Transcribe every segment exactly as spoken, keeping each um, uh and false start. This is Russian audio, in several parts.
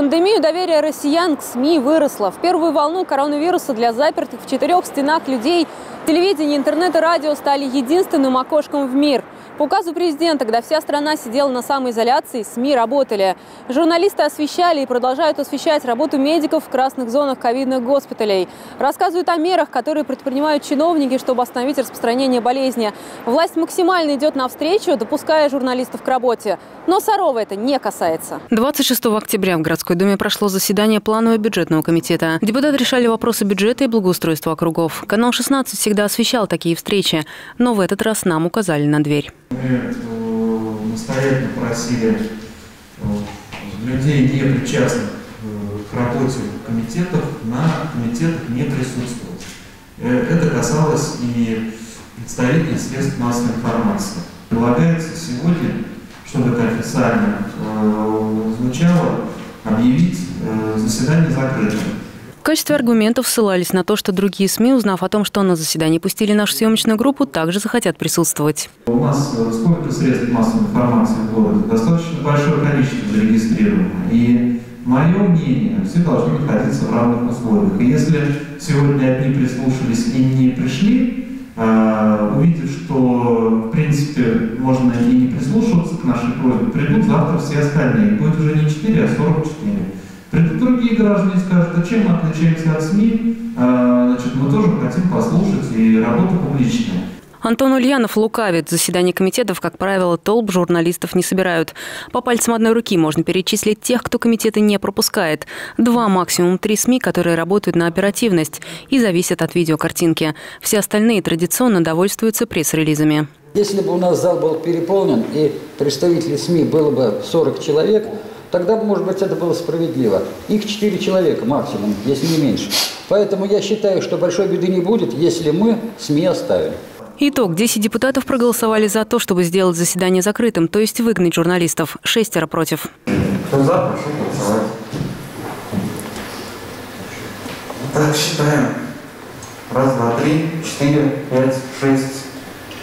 пандемию доверие россиян к СМИ выросло. В первую волну коронавируса для запертых в четырех стенах людей телевидение, интернет и радио стали единственным окошком в мир. По указу президента, когда вся страна сидела на самоизоляции, СМИ работали. Журналисты освещали и продолжают освещать работу медиков в красных зонах ковидных госпиталей. Рассказывают о мерах, которые предпринимают чиновники, чтобы остановить распространение болезни. Власть максимально идет навстречу, допуская журналистов к работе. Но Сарова это не касается. двадцать шестого октября в городской думе прошло заседание планового бюджетного комитета. Депутаты решали вопросы бюджета и благоустройства округов. Канал шестнадцать всегда освещал такие встречи, но в этот раз нам указали на дверь. Мы настоятельно просили людей, не причастных к работе комитетов, на комитетах не присутствовать. Это касалось и представителей средств массовой информации. Предлагается сегодня, чтобы это официально звучало, объявить заседание закрытым. В качестве аргументов ссылались на то, что другие СМИ, узнав о том, что на заседание пустили нашу съемочную группу, также захотят присутствовать. У нас сколько средств массовой информации было? Достаточно большое количество зарегистрировано. И мое мнение, все должны находиться в равных условиях. И если сегодня одни прислушались и не пришли, увидев, что в принципе можно и не прислушиваться к нашей просьбе, придут завтра все остальные. Будет уже не четыре, а сорок четыре. Придут другие граждане, скажут, а чем мы отличаемся от СМИ, значит, мы тоже хотим послушать, и работа публичная. Антон Ульянов лукавит. Заседания комитетов, как правило, толп журналистов не собирают. По пальцам одной руки можно перечислить тех, кто комитеты не пропускает. Два, максимум три СМИ, которые работают на оперативность и зависят от видеокартинки. Все остальные традиционно довольствуются пресс-релизами. Если бы у нас зал был переполнен и представителей СМИ было бы сорок человек, тогда, может быть, это было справедливо. Их четыре человека максимум, если не меньше. Поэтому я считаю, что большой беды не будет, если мы СМИ оставим. Итог. десять депутатов проголосовали за то, чтобы сделать заседание закрытым, то есть выгнать журналистов. Шестеро против. Кто за, прошу голосовать. Так, считаем. Раз, два, три, четыре, пять, шесть,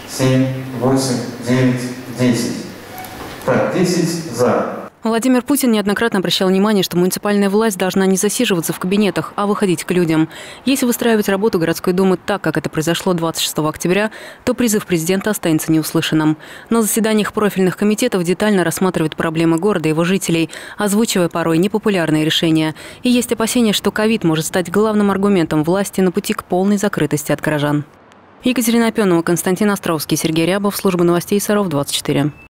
семь, восемь, девять, десять. Так, десять за. Владимир Путин неоднократно обращал внимание, что муниципальная власть должна не засиживаться в кабинетах, а выходить к людям. Если выстраивать работу городской думы так, как это произошло двадцать шестого октября, то призыв президента останется неуслышанным. На заседаниях профильных комитетов детально рассматривают проблемы города и его жителей, озвучивая порой непопулярные решения. И есть опасения, что ковид может стать главным аргументом власти на пути к полной закрытости от горожан. Екатерина Пенова, Константин Островский, Сергей Рябов, служба новостей Саров двадцать четыре.